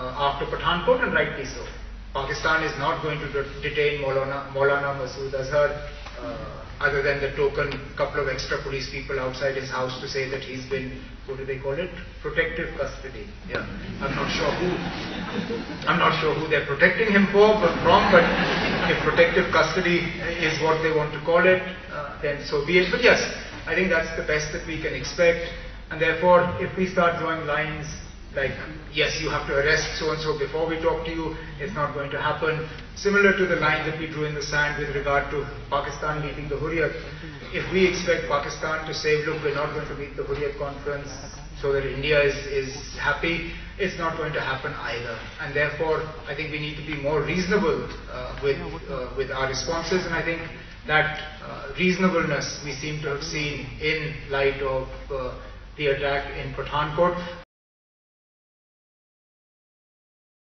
after Pathankot, and rightly so. Pakistan is not going to detain Maulana Masood Azhar other than the token couple of extra police people outside his house to say that he's been, what do they call it, protective custody. Yeah, I'm not sure who they're protecting him from, but if protective custody is what they want to call it, then so be it. But yes, I think that's the best that we can expect, and therefore if we start drawing lines like, yes, you have to arrest so-and-so before we talk to you, it's not going to happen. Similar to the line that we drew in the sand with regard to Pakistan leaving the Hurriyat, if we expect Pakistan to say, look, we're not going to meet the Hurriyat conference so that India is happy, it's not going to happen either. And therefore, I think we need to be more reasonable with our responses, and I think that reasonableness we seem to have seen in light of the attack in Pathankot.